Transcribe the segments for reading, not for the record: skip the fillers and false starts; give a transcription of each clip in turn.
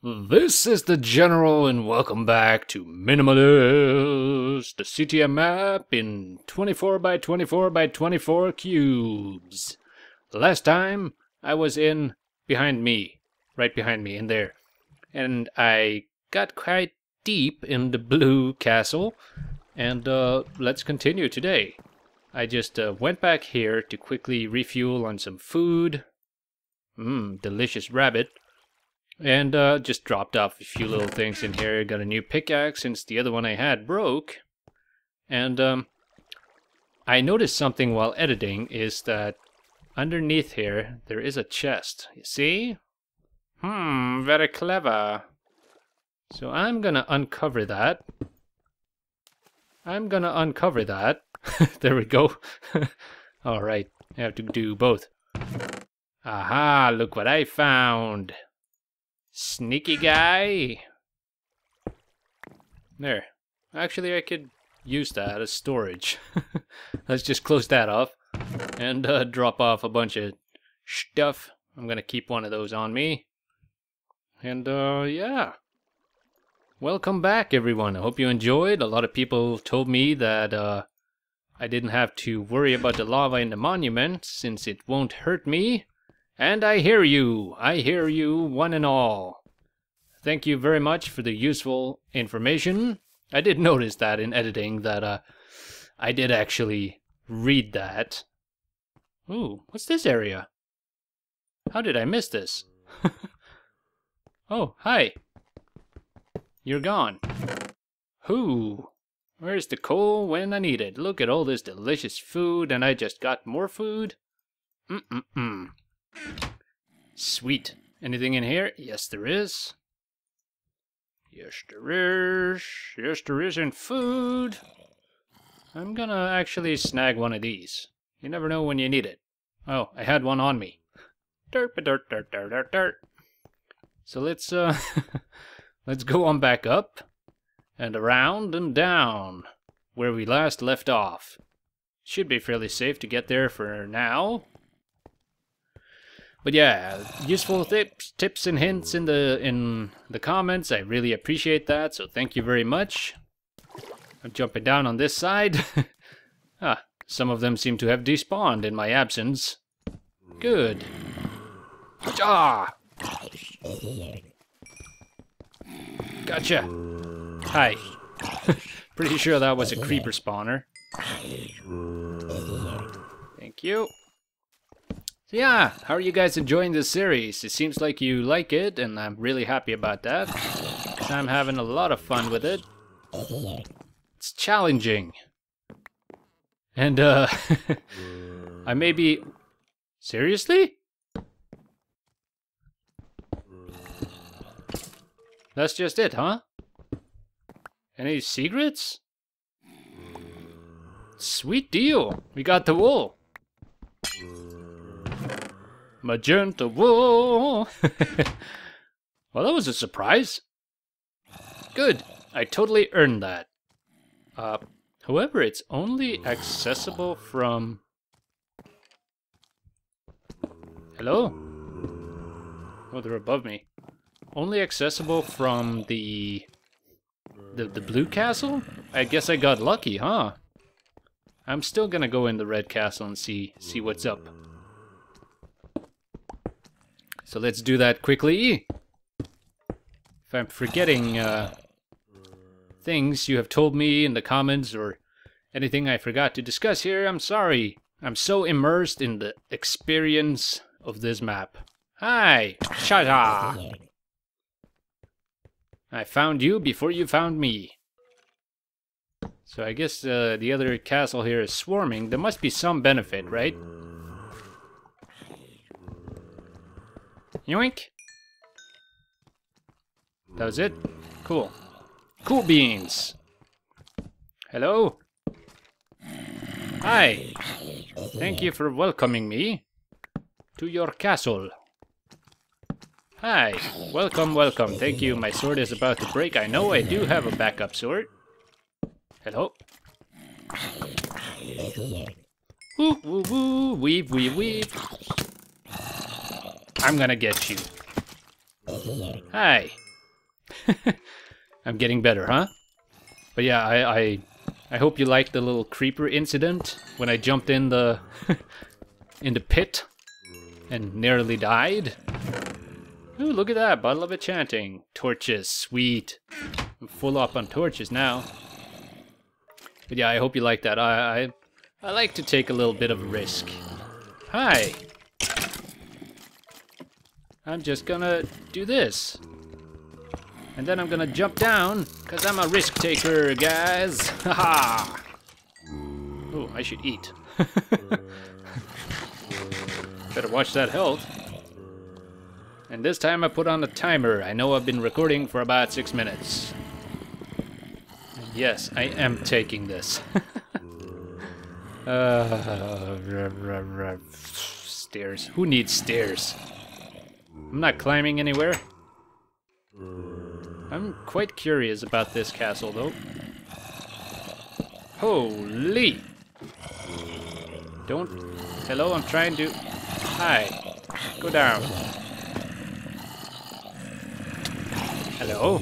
This is the General, and welcome back to Minimalist, the CTM map in 24 by 24 by 24 cubes. Last time, I was in behind me, right behind me, in there. And I got quite deep in the blue castle, and let's continue today. I just went back here to quickly refuel on some food. Delicious rabbit. And just dropped off a few little things in here. Got a new pickaxe since the other one I had broke. And I noticed something while editing is that underneath here there is a chest. You see? Very clever. So I'm gonna uncover that. There we go. Alright, I have to do both. Aha, look what I found. Sneaky guy. There. Actually, I could use that as storage. Let's just close that off and drop off a bunch of stuff. I'm gonna keep one of those on me. And yeah. Welcome back, everyone. I hope you enjoyed. A lot of people told me that I didn't have to worry about the lava in the monument since it won't hurt me. And I hear you one and all. Thank you very much for the useful information. I did notice that in editing that I did actually read that. Ooh, what's this area? How did I miss this? Oh, hi. You're gone. Who? Where's the coal when I need it? Look at all this delicious food and I just got more food. Sweet. Anything in here? Yes, there is. Yes, there is in food. I'm gonna actually snag one of these. You never know when you need it. Oh, I had one on me. So let's, let's go on back up and around and down where we last left off. Should be fairly safe to get there for now. But yeah, useful tips and hints in the comments. I really appreciate that, so thank you very much. I'm jumping down on this side. Some of them seem to have despawned in my absence. Good. Ah! Gotcha. Hi. Pretty sure that was a creeper spawner. Thank you. So yeah, how are you guys enjoying this series? It seems like you like it, and I'm really happy about that. I'm having a lot of fun with it. It's challenging. And, I may be... Seriously? That's just it, huh? Any secrets? Sweet deal! We got the wool! Magenta wool! Well, that was a surprise. Good. I totally earned that. However, it's only accessible from... Hello? Oh, they're above me. Only accessible from the blue castle? I guess I got lucky, huh? I'm still gonna go in the red castle and see what's up. So let's do that quickly. If I'm forgetting things you have told me in the comments or anything I forgot to discuss here, I'm sorry. I'm so immersed in the experience of this map. Hi! Shata! I found you before you found me. So I guess the other castle here is swarming. There must be some benefit, right? Yoink! That was it? Cool. Cool beans! Hello? Hi! Thank you for welcoming me to your castle. Hi! Welcome, welcome. Thank you. My sword is about to break. I know I do have a backup sword. Hello? Woo, woo, woo! Weave, weave, weave! I'm gonna get you. Hi. I'm getting better, huh? But yeah, I hope you liked the little creeper incident when I jumped in the pit and nearly died. Ooh, look at that, bottle of enchanting. Torches, sweet. I'm full up on torches now. But yeah, I hope you like that. I like to take a little bit of a risk. Hi. I'm just gonna do this. And then I'm gonna jump down, because I'm a risk taker, guys. Haha. Oh, I should eat. Better watch that health. And this time I put on a timer. I know I've been recording for about 6 minutes. And yes, I am taking this. Stairs. Who needs stairs? I'm not climbing anywhere. I'm quite curious about this castle, though. Holy! Don't... Hello, I'm trying to... Hi. Go down. Hello?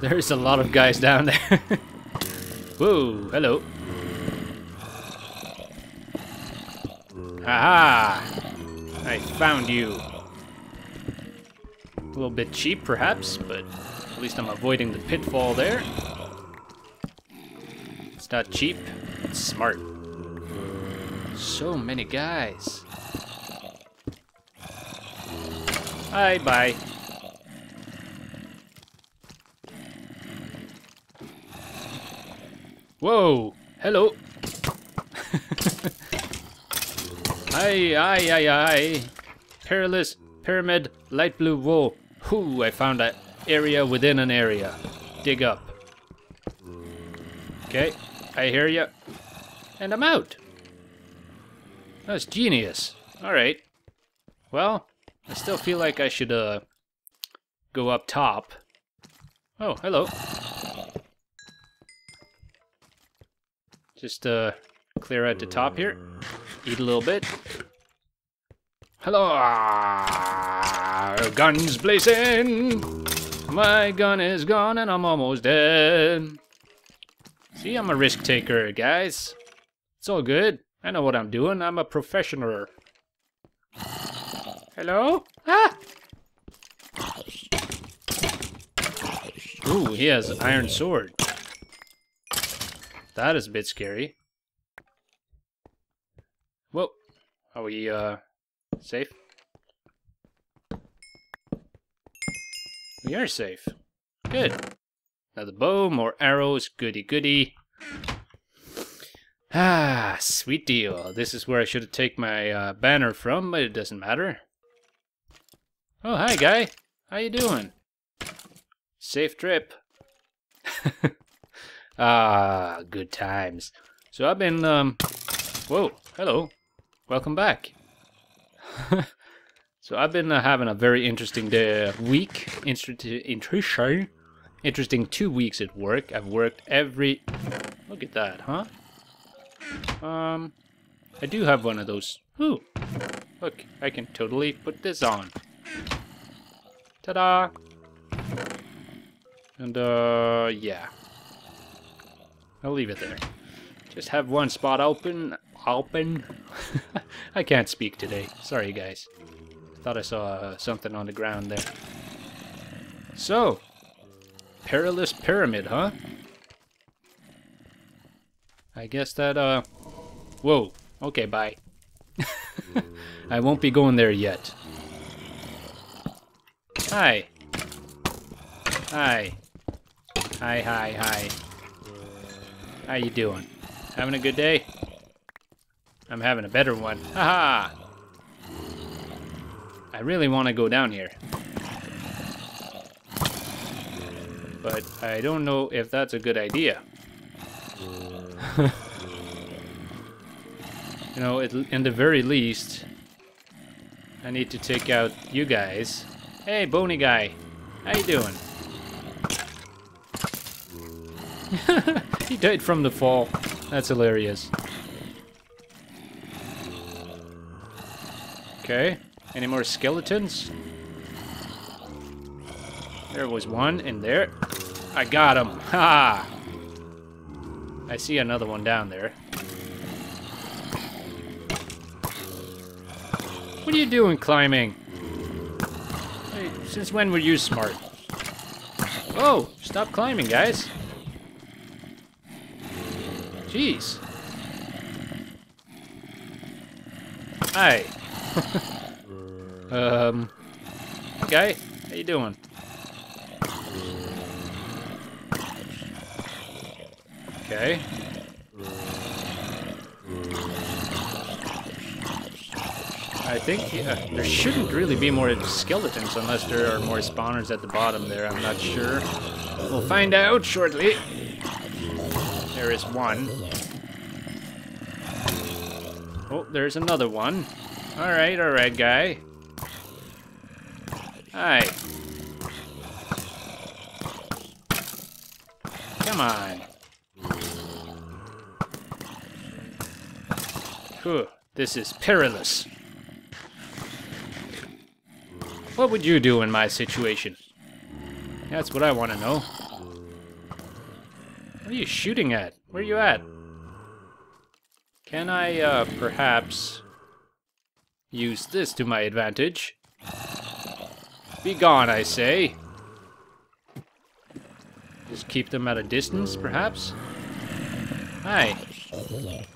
There's a lot of guys down there. Whoa, hello. Aha! I found you. A little bit cheap, perhaps, but at least I'm avoiding the pitfall there. It's not cheap, it's smart. So many guys. Bye bye. Whoa! Hello! Aye, aye, aye, aye. Perilous Pyramid, light blue wool. Whoo, I found an area within an area. Dig up. Okay, I hear ya. And I'm out. That's genius. Alright. Well, I still feel like I should go up top. Oh, hello. Just clear out the top here. Eat a little bit. Hello! Guns blazing! My gun is gone and I'm almost dead. See, I'm a risk taker, guys. It's all good. I know what I'm doing. I'm a professional. Hello? Ah! Ooh, he has an iron sword. That is a bit scary. Whoa. Are we, safe? We are safe. Good. Now the bow, more arrows, goody goody. Ah, sweet deal. This is where I should take my banner from, but it doesn't matter. Oh, hi, guy. How you doing? Safe trip. Ah, good times. So I've been, whoa, hello. Welcome back. So I've been having a very interesting day, week. Interesting 2 weeks at work. I've worked every... Look at that, huh? I do have one of those. Ooh. Look, I can totally put this on. Ta-da! And, yeah. I'll leave it there. Just have one spot open. I can't speak today. Sorry, guys. Thought I saw something on the ground there. So, Perilous Pyramid, huh? I guess that, whoa. Okay, bye. I won't be going there yet. Hi. Hi. Hi, hi, hi. How you doing? Having a good day? I'm having a better one. Haha! I really want to go down here. But I don't know if that's a good idea. You know, in the very least, I need to take out you guys. Hey, bony guy. How you doing? He died from the fall. That's hilarious. Okay, any more skeletons? There was one, and there. I got him. Ha! I see another one down there. What are you doing climbing? Hey, since when were you smart? Whoa! Stop climbing, guys. Jeez. Hi. Okay, how you doing? Okay. I think there shouldn't really be more skeletons unless there are more spawners at the bottom there. I'm not sure. We'll find out shortly. There is one. Oh, there's another one. Alright, guy. Hi. Come on. Whew, this is perilous. What would you do in my situation? That's what I want to know. What are you shooting at? Where are you at? Can I, perhaps use this to my advantage? Be gone, I say. Just keep them at a distance, perhaps? Hi.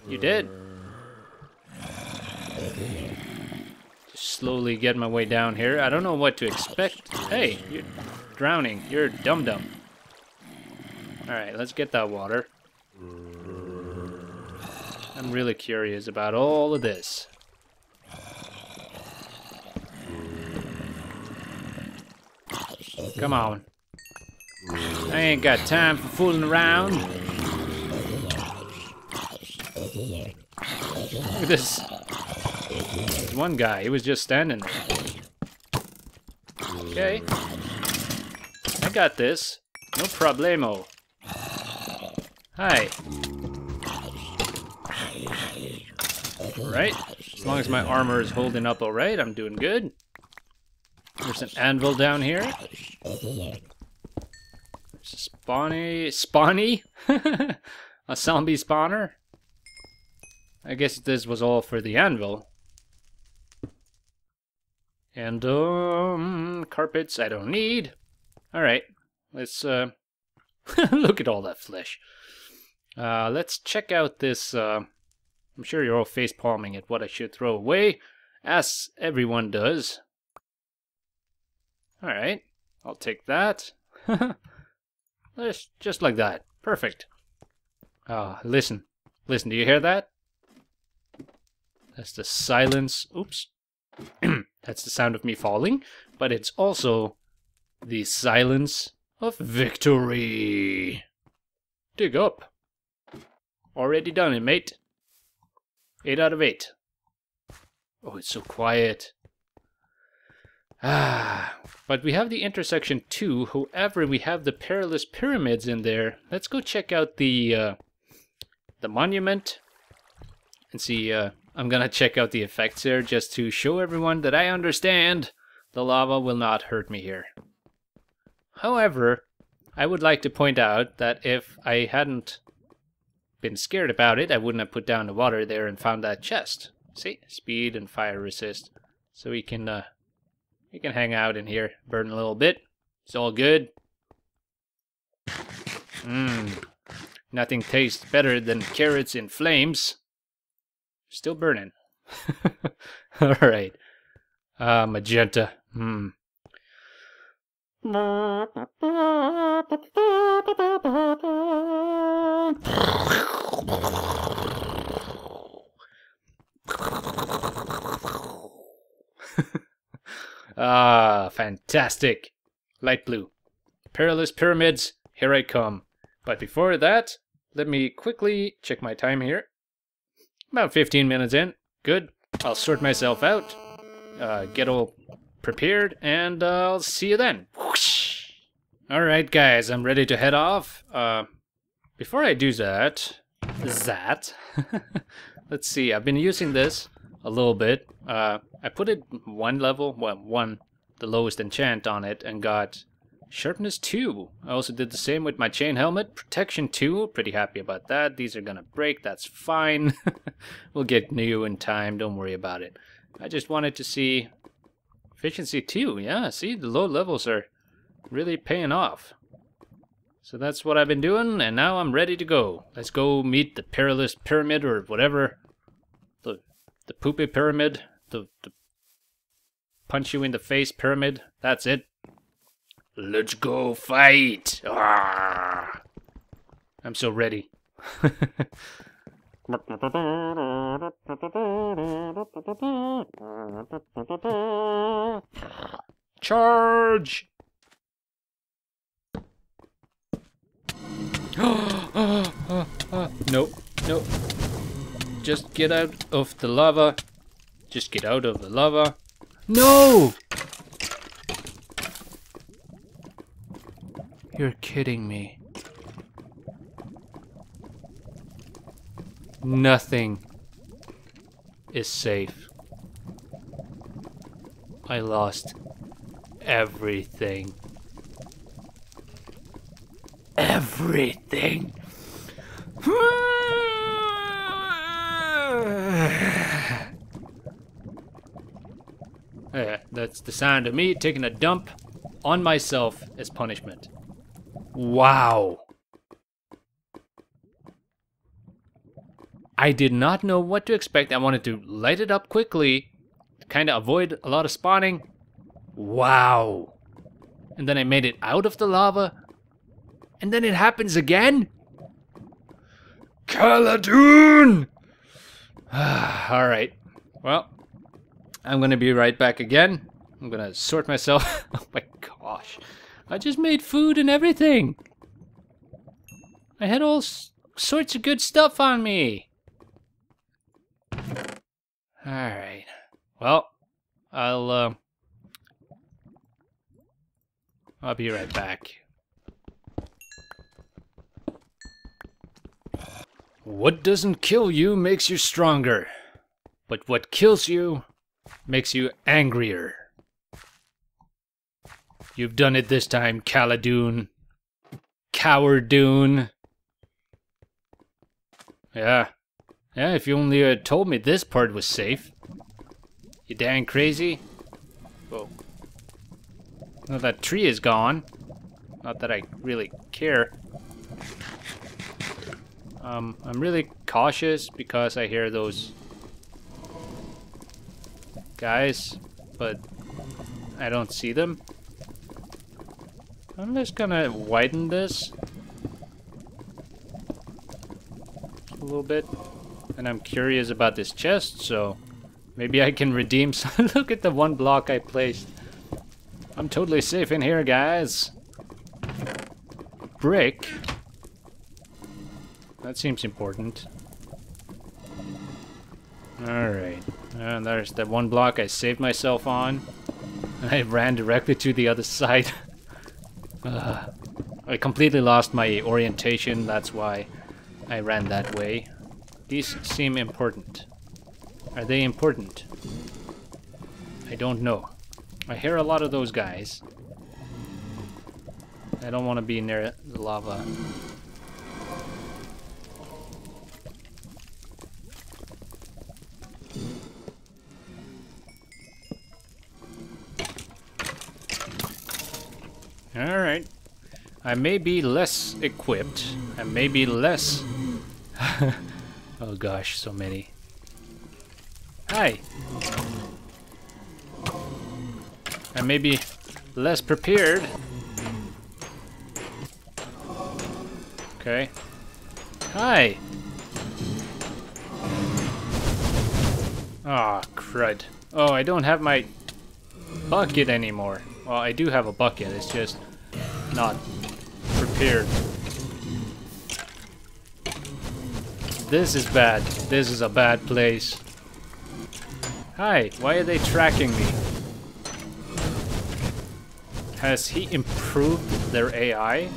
You did. Just slowly get my way down here. I don't know what to expect. Hey, you're drowning. You're dum-dum. Alright, let's get that water. I'm really curious about all of this. Come on. I ain't got time for fooling around. Look at this. There's one guy, he was just standing there. Okay. I got this. No problemo. Hi. Alright. As long as my armor is holding up alright, I'm doing good. There's an anvil down here. There's a spawny? A zombie spawner? I guess this was all for the anvil. And, carpets I don't need. Alright, let's, look at all that flesh. Let's check out this, I'm sure you're all facepalming at what I should throw away, as everyone does. Alright, I'll take that. Just like that. Perfect. Listen. Listen, do you hear that? That's the silence. Oops. That's the sound of me falling, but it's also the silence of victory. Dig up. Already done it, mate. 8 out of 8. Oh, it's so quiet. Ah, but we have the intersection 2. However, we have the Perilous Pyramids in there. Let's go check out the monument and see. I'm gonna check out the effects here just to show everyone that I understand. The lava will not hurt me here. However, I would like to point out that if I hadn't been scared about it, I wouldn't have put down the water there and found that chest. See? Speed and fire resist. So we can hang out in here, burn a little bit. It's all good. Mmm. Nothing tastes better than carrots in flames. Still burning. Alright. Magenta. Hmm. Ah, fantastic. Light blue. Perilous Pyramids, here I come. But before that, let me quickly check my time here. About 15 minutes in. Good. I'll sort myself out, get all prepared, and I'll see you then. Whoosh! Alright, guys, I'm ready to head off. Before I do that, let's see, I've been using this a little bit. I put it one level, well, the lowest enchant on it, and got Sharpness 2. I also did the same with my chain helmet. Protection 2. Pretty happy about that. These are gonna break. That's fine. We'll get new in time. Don't worry about it. I just wanted to see efficiency 2. Yeah, see, the low levels are really paying off. So that's what I've been doing, and now I'm ready to go. Let's go meet the Perilous Pyramid or whatever. The poopy pyramid. The punch you in the face pyramid. That's it. Let's go fight! Ah, I'm so ready. Charge! Nope, nope. Just get out of the lava. Just get out of the lava. No! You're kidding me. Nothing is safe. I lost everything. Everything. Yeah, that's the sound of me taking a dump on myself as punishment. Wow. I did not know what to expect. I wanted to light it up quickly, kind of avoid a lot of spawning. Wow. And then I made it out of the lava. And then it happens again? Kaladun! Alright. Well, I'm gonna be right back again. I'm gonna sort myself. Oh my gosh. I just made food and everything. I had all sorts of good stuff on me. Alright. Well, I'll be right back. What doesn't kill you makes you stronger, but what kills you makes you angrier. You've done it this time, Kaladun. Cowardoon. Yeah. Yeah, if you only had told me this part was safe. You dang crazy? Whoa. Well, that tree is gone. Not that I really care. I'm really cautious because I hear those guys, but I don't see them. I'm just gonna widen this a little bit. And I'm curious about this chest, so maybe I can redeem some. Look at the one block I placed. I'm totally safe in here, guys. Brick. That seems important. Alright. And there's that one block I saved myself on. And I ran directly to the other side. I completely lost my orientation, that's why I ran that way. These seem important. Are they important? I don't know. I hear a lot of those guys. I don't want to be near the lava. Alright, I may be less equipped, I may be less... oh gosh, so many. Hi! I may be less prepared. Okay. Hi! Ah, crud. Oh, I don't have my bucket anymore. Well, I do have a bucket, it's just not prepared. This is bad. This is a bad place. Hi, why are they tracking me? Has he improved their AI?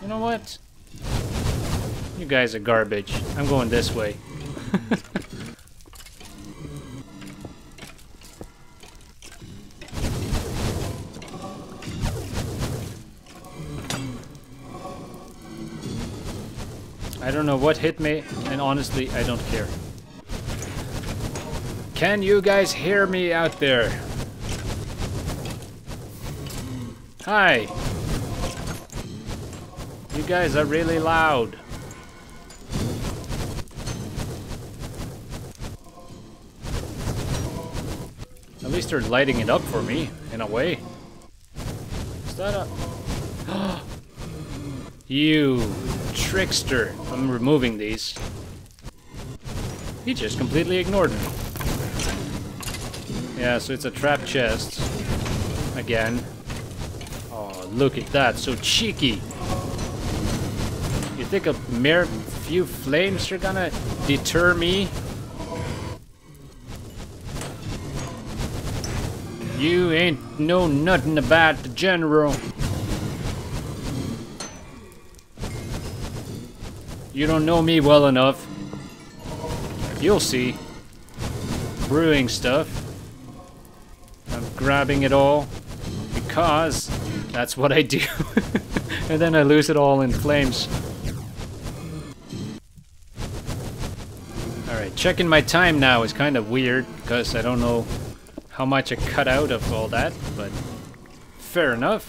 You know what? You guys are garbage. I'm going this way. I don't know what hit me, and honestly, I don't care. Can you guys hear me out there? Hi! You guys are really loud. At least they're lighting it up for me, in a way. Is that a... You trickster! I'm removing these. He just completely ignored me. Yeah, so it's a trap chest. Again. Oh, look at that, so cheeky! You think a mere few flames are gonna deter me? You ain't know nothing about the general. You don't know me well enough. You'll see. Brewing stuff. Grabbing it all because that's what I do. And then I lose it all in flames. Alright, checking my time now is kind of weird because I don't know how much I cut out of all that, but fair enough.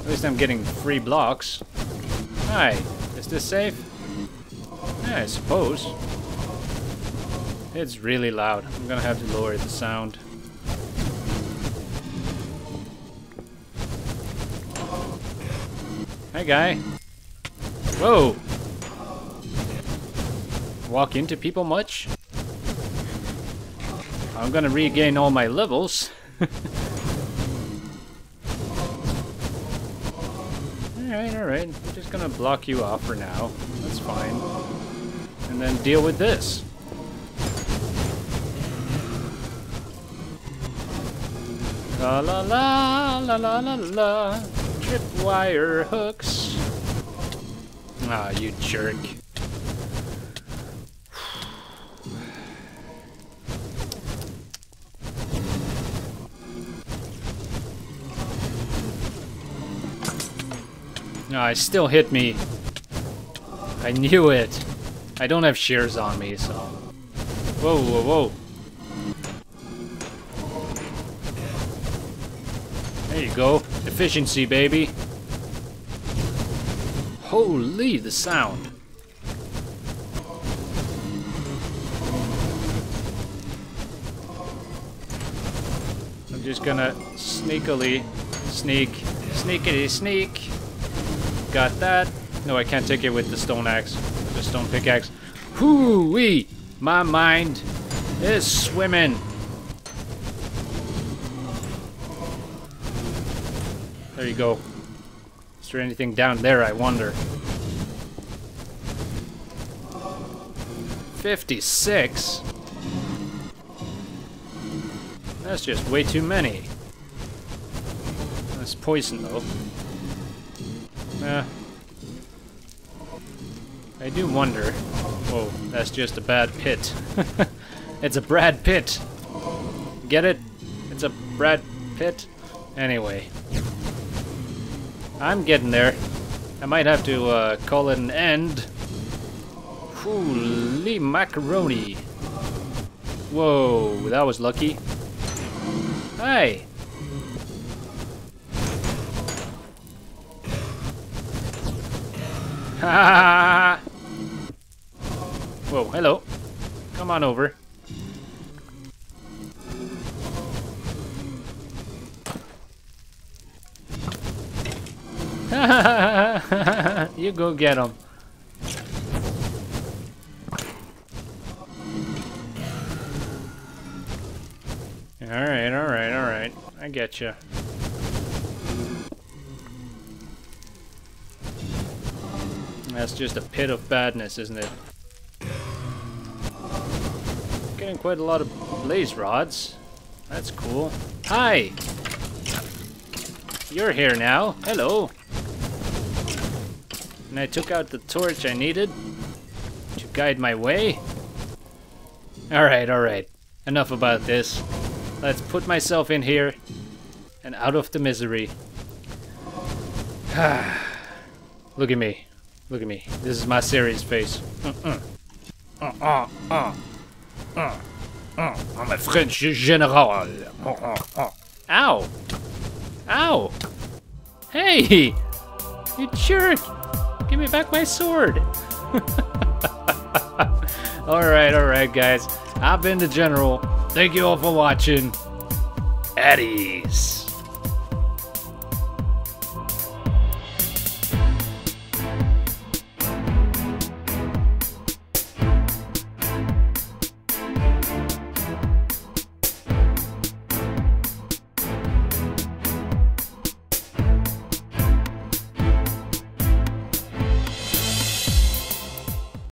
At least I'm getting free blocks. Hi, is this safe? Yeah, I suppose. It's really loud. I'm gonna have to lower the sound. Hi, guy. Whoa! Walk into people much? I'm gonna regain all my levels. Alright, alright. I'm just gonna block you off for now. That's fine. And then deal with this. La la la la la la la. Tripwire hooks. Ah, you jerk. Ah, it still hit me. I knew it. I don't have shears on me, so. Whoa, whoa, whoa. There you go. Efficiency, baby. Holy, the sound. I'm just gonna sneakily sneak. Sneakity sneak. Got that. No, I can't take it with the stone axe. The stone pickaxe. Hoo-wee! My mind is swimming. There you go. Is there anything down there, I wonder? 56? That's just way too many. That's poison, though. I do wonder. Whoa, that's just a bad pit. It's a Brad Pitt. Get it? It's a Brad Pitt. Anyway. I'm getting there. I might have to call it an end. Holy macaroni. Whoa, that was lucky. Hey! Ha! Whoa, hello. Come on over. You go get him. Alright, alright, alright. I get you. That's just a pit of badness, isn't it? Getting quite a lot of blaze rods. That's cool. Hi! You're here now. Hello. And I took out the torch I needed to guide my way. Alright, alright. Enough about this. Let's put myself in here and out of the misery. Look at me. Look at me. This is my serious face. I'm a French general. Ow! Ow! Hey! You jerk! Give me back my sword! Alright, guys. I've been the general. Thank you all for watching. At ease.